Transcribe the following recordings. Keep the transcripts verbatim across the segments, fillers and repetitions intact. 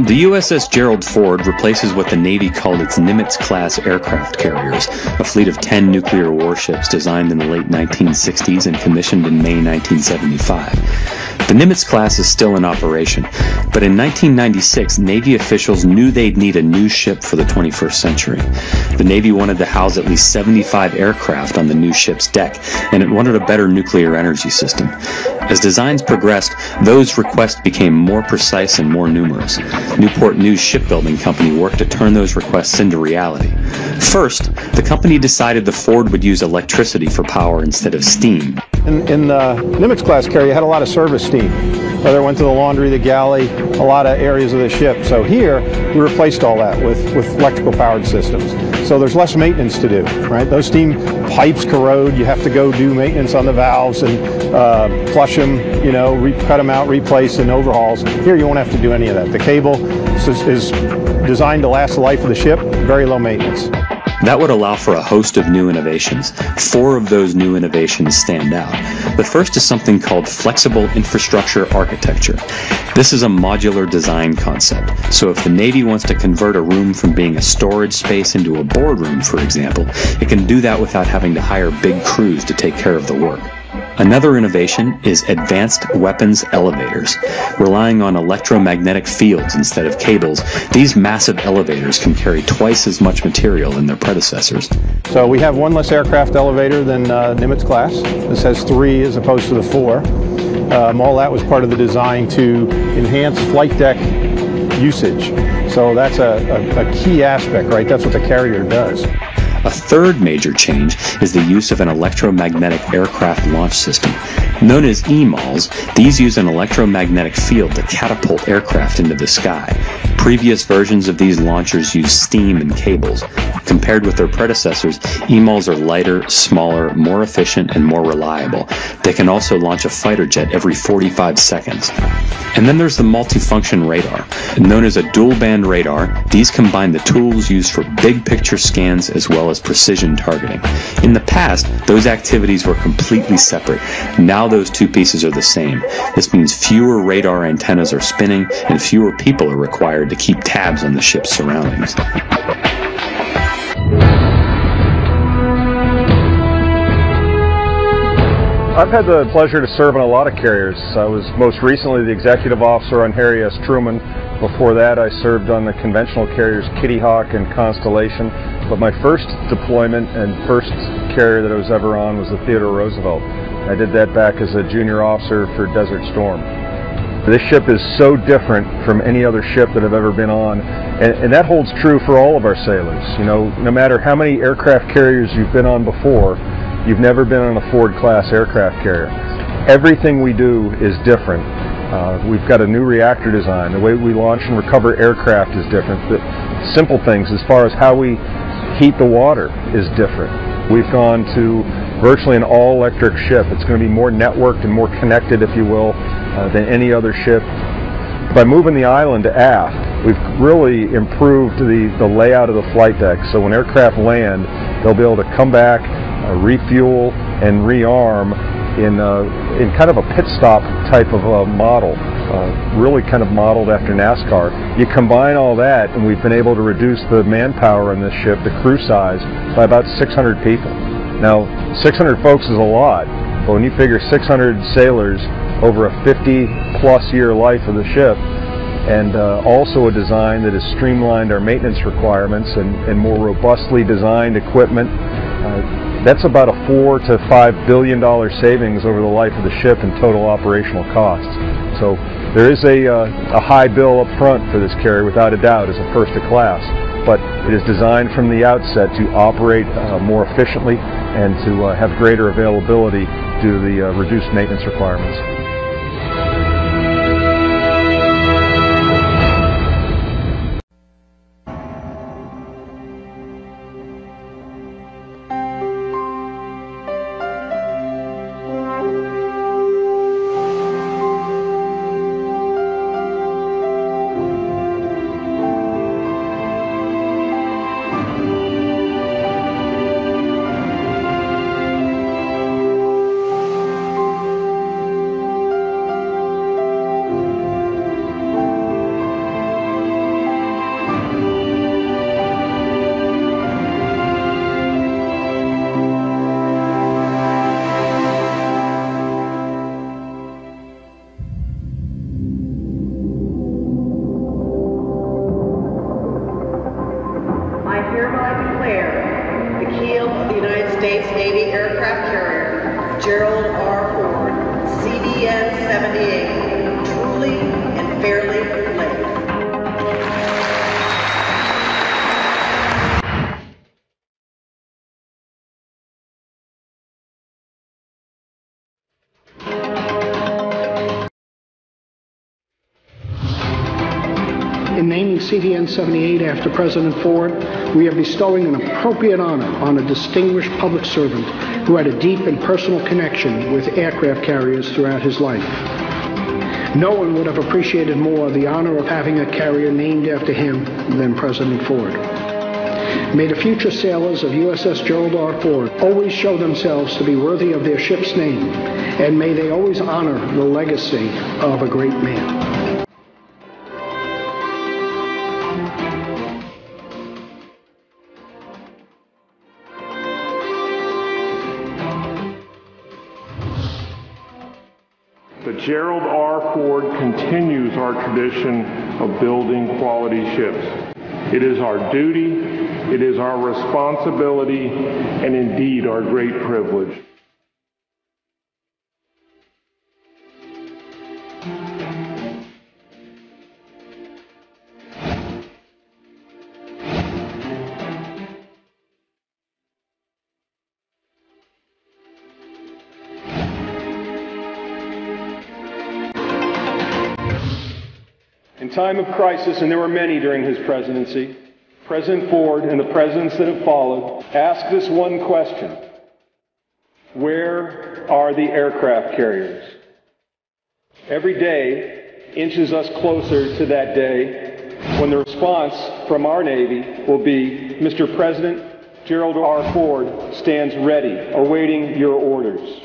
The U S S Gerald Ford replaces what the Navy called its Nimitz-class aircraft carriers, a fleet of ten nuclear warships designed in the late nineteen sixties and commissioned in May nineteen seventy-five. The Nimitz-class is still in operation, but in nineteen ninety-six, Navy officials knew they'd need a new ship for the twenty-first century. The Navy wanted to house at least seventy-five aircraft on the new ship's deck, and it wanted a better nuclear energy system. As designs progressed, those requests became more precise and more numerous. Newport News Shipbuilding Company worked to turn those requests into reality. First, the company decided the Ford would use electricity for power instead of steam. In, in the Nimitz-class carrier, you had a lot of service steam, whether it went to the laundry, the galley, a lot of areas of the ship. So here, we replaced all that with, with electrical-powered systems. So there's less maintenance to do, right? Those steam pipes corrode. You have to go do maintenance on the valves and uh, flush them, you know, re cut them out, replace, and overhauls. Here, you won't have to do any of that. The cable is, is designed to last the life of the ship, very low maintenance. That would allow for a host of new innovations. Four of those new innovations stand out. The first is something called flexible infrastructure architecture. This is a modular design concept. So if the Navy wants to convert a room from being a storage space into a boardroom, for example, it can do that without having to hire big crews to take care of the work. Another innovation is advanced weapons elevators. Relying on electromagnetic fields instead of cables, these massive elevators can carry twice as much material than their predecessors. So we have one less aircraft elevator than uh, Nimitz-class. This has three as opposed to the four. Um, all that was part of the design to enhance flight deck usage. So that's a, a, a key aspect, right? That's what the carrier does. A third major change is the use of an electromagnetic aircraft launch system. Known as E MALS, these use an electromagnetic field to catapult aircraft into the sky. Previous versions of these launchers used steam and cables. Compared with their predecessors, E MALS are lighter, smaller, more efficient, and more reliable. They can also launch a fighter jet every forty-five seconds. And then there's the multifunction radar. Known as a dual-band radar, these combine the tools used for big-picture scans as well as precision targeting. In the past, those activities were completely separate. Now those two pieces are the same. This means fewer radar antennas are spinning and fewer people are required to keep tabs on the ship's surroundings. I've had the pleasure to serve on a lot of carriers. I was most recently the executive officer on Harry S. Truman. Before that, I served on the conventional carriers Kitty Hawk and Constellation. But my first deployment and first carrier that I was ever on was the Theodore Roosevelt. I did that back as a junior officer for Desert Storm. This ship is so different from any other ship that I've ever been on, and, and that holds true for all of our sailors. You know, no matter how many aircraft carriers you've been on before, you've never been on a Ford-class aircraft carrier. Everything we do is different. Uh, we've got a new reactor design. The way we launch and recover aircraft is different. The simple things as far as how we heat the water is different. We've gone to virtually an all-electric ship. It's going to be more networked and more connected, if you will, uh, than any other ship. By moving the island aft, we've really improved the, the layout of the flight deck. So when aircraft land, they'll be able to come back, Uh, refuel and rearm in, uh, in kind of a pit stop type of a model, uh, really kind of modeled after NASCAR. You combine all that and we've been able to reduce the manpower in this ship, the crew size, by about six hundred people. Now, six hundred folks is a lot, but when you figure six hundred sailors over a fifty plus year life of the ship, and uh, also a design that has streamlined our maintenance requirements and, and more robustly designed equipment, uh, that's about a four to five billion dollar savings over the life of the ship in total operational costs. So there is a, uh, a high bill up front for this carrier, without a doubt, as a first of class. But it is designed from the outset to operate uh, more efficiently and to uh, have greater availability due to the uh, reduced maintenance requirements. In naming C V N seventy-eight after President Ford, we are bestowing an appropriate honor on a distinguished public servant who had a deep and personal connection with aircraft carriers throughout his life. No one would have appreciated more the honor of having a carrier named after him than President Ford. May the future sailors of U S S Gerald R. Ford always show themselves to be worthy of their ship's name, and may they always honor the legacy of a great man. Gerald R. Ford continues our tradition of building quality ships. It is our duty, it is our responsibility, and indeed our great privilege. In time of crisis, and there were many during his presidency, President Ford and the presidents that have followed asked this one question: where are the aircraft carriers? Every day inches us closer to that day when the response from our Navy will be, Mister President, Gerald R. Ford stands ready, awaiting your orders.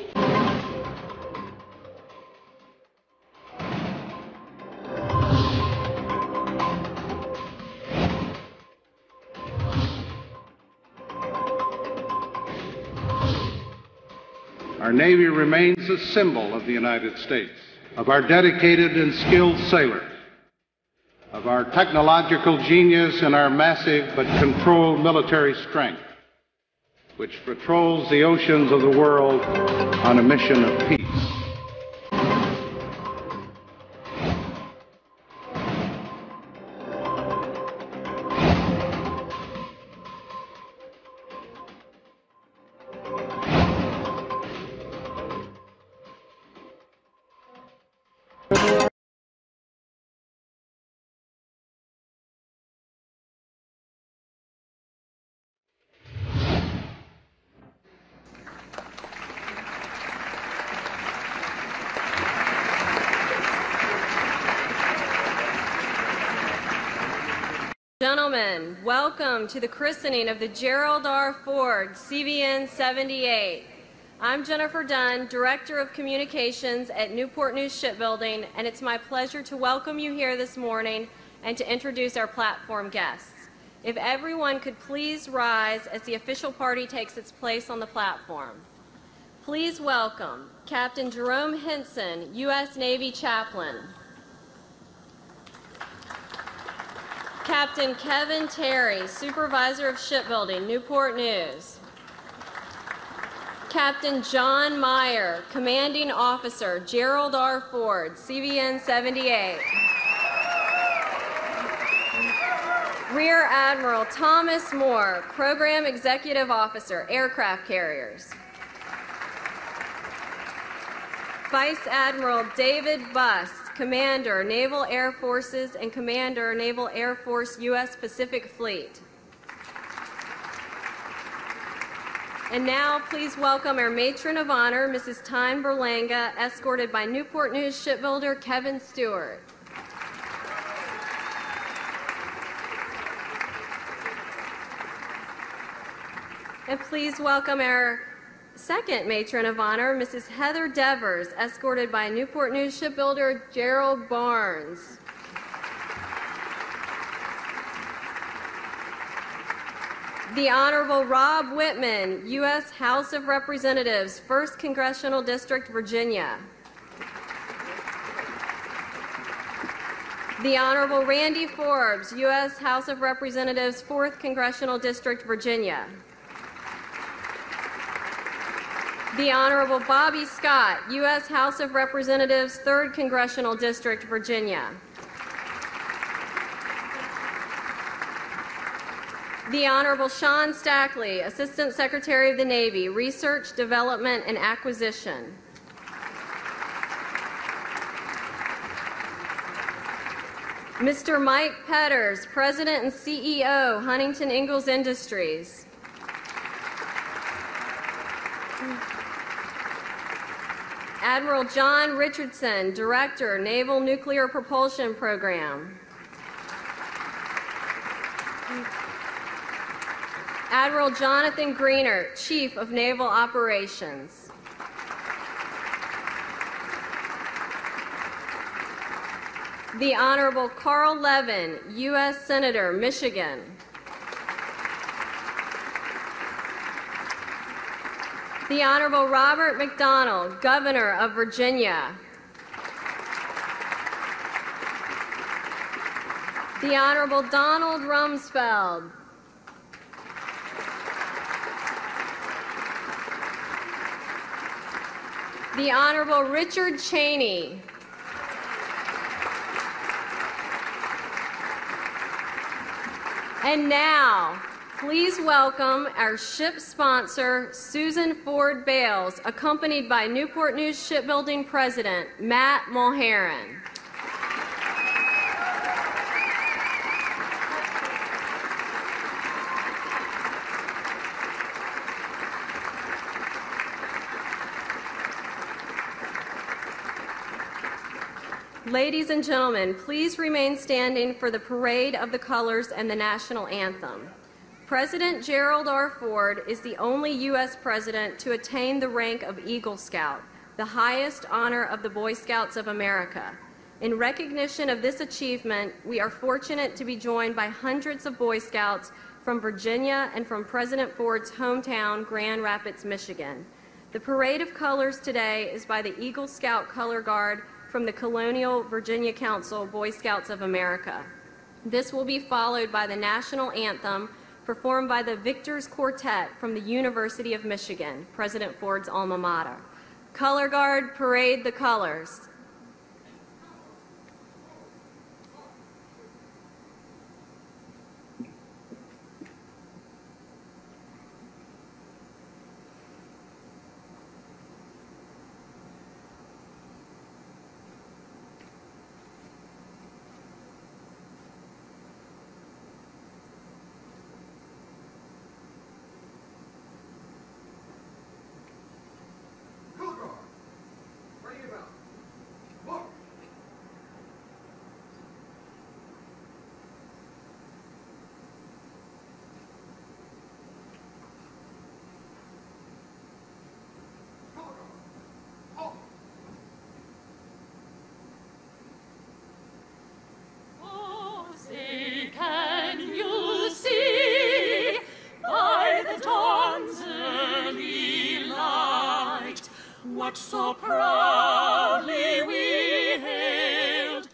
Our Navy remains a symbol of the United States, of our dedicated and skilled sailors, of our technological genius and our massive but controlled military strength, which patrols the oceans of the world on a mission of peace. Gentlemen, welcome to the christening of the Gerald R. Ford C V N seventy-eight. I'm Jennifer Dunn, Director of Communications at Newport News Shipbuilding, and it's my pleasure to welcome you here this morning and to introduce our platform guests. If everyone could please rise as the official party takes its place on the platform. Please welcome Captain Jerome Henson, U S Navy Chaplain. Captain Kevin Terry, Supervisor of Shipbuilding, Newport News. Captain John Meyer, Commanding Officer, Gerald R. Ford, C V N seventy-eight. Rear Admiral Thomas Moore, Program Executive Officer, Aircraft Carriers. Vice Admiral David Buss, Commander, Naval Air Forces, and Commander, Naval Air Force, U S Pacific Fleet. And now, please welcome our Matron of Honor, Missus Tyne Berlanga, escorted by Newport News shipbuilder Kevin Stewart. And please welcome our second Matron of Honor, Missus Heather Devers, escorted by Newport News shipbuilder Gerald Barnes. The Honorable Rob Wittman, U S House of Representatives, first Congressional District, Virginia. The Honorable Randy Forbes, U S House of Representatives, fourth Congressional District, Virginia. The Honorable Bobby Scott, U S House of Representatives, third Congressional District, Virginia. The Honorable Sean Stackley, Assistant Secretary of the Navy, Research, Development, and Acquisition. Mister Mike Petters, President and C E O, Huntington Ingalls Industries. Admiral John Richardson, Director, Naval Nuclear Propulsion Program. Admiral Jonathan Greenert, Chief of Naval Operations. The Honorable Carl Levin, U S Senator, Michigan. The Honorable Robert McDonald, Governor of Virginia. The Honorable Donald Rumsfeld. The Honorable Richard Cheney. And now, please welcome our ship sponsor, Susan Ford Bales, accompanied by Newport News Shipbuilding President Matt Mulheron. Ladies and gentlemen, please remain standing for the parade of the colors and the national anthem. President Gerald R. Ford is the only U S president to attain the rank of Eagle Scout, the highest honor of the Boy Scouts of America. In recognition of this achievement, we are fortunate to be joined by hundreds of Boy Scouts from Virginia and from President Ford's hometown, Grand Rapids, Michigan. The parade of colors today is by the Eagle Scout Color Guard from the Colonial Virginia Council Boy Scouts of America. This will be followed by the national anthem performed by the Victors Quartet from the University of Michigan, President Ford's alma mater. Color Guard, parade the colors. So proudly we hailed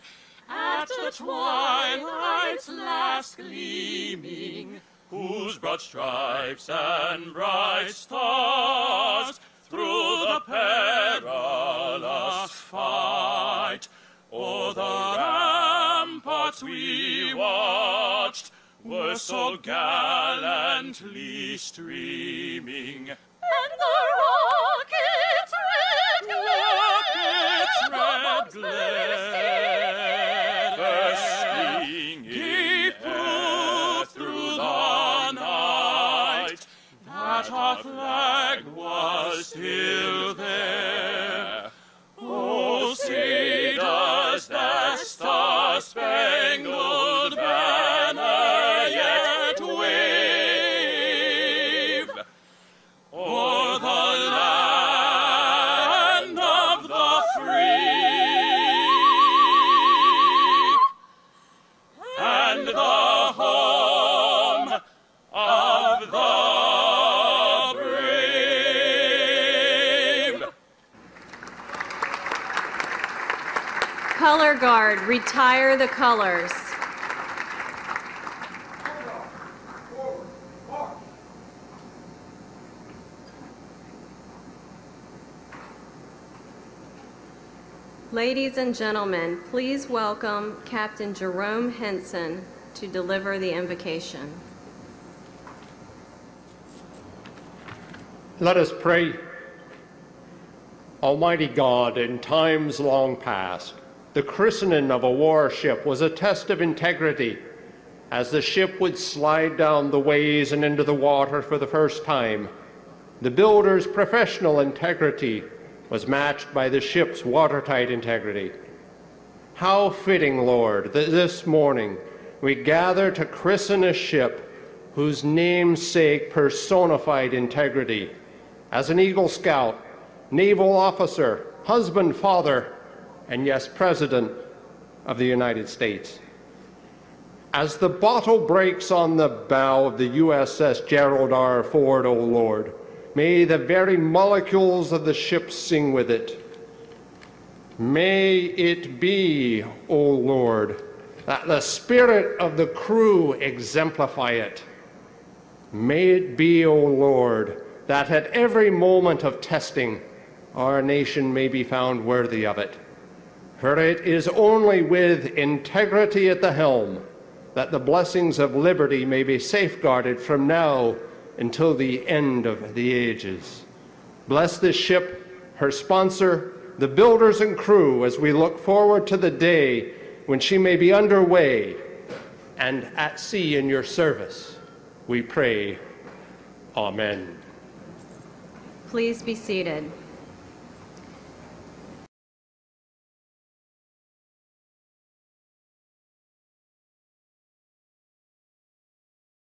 at the twilight's last gleaming, whose broad stripes and bright stars through the perilous fight o'er the ramparts we watched were so gallantly streaming. And the rocket's red glare gave proof through the night that our flag was still there. Oh, see does that star-spangled banner yet wave? O'er the land of the free and the home of the brave. Color Guard, retire the colors. Ladies and gentlemen, please welcome Captain Jerome Henson to deliver the invocation. Let us pray. Almighty God, in times long past, the christening of a warship was a test of integrity, as the ship would slide down the ways and into the water for the first time. The builder's professional integrity was matched by the ship's watertight integrity. How fitting, Lord, that this morning we gather to christen a ship whose namesake personified integrity. As an Eagle Scout, naval officer, husband, father, and yes, President of the United States. As the bottle breaks on the bow of the U S S Gerald R. Ford, O Lord, may the very molecules of the ship sing with it. May it be, O Lord, that the spirit of the crew exemplify it. May it be, O Lord, that at every moment of testing, our nation may be found worthy of it. For it is only with integrity at the helm that the blessings of liberty may be safeguarded from now until the end of the ages. Bless this ship, her sponsor, the builders and crew, as we look forward to the day when she may be underway and at sea in your service. We pray, Amen. Please be seated.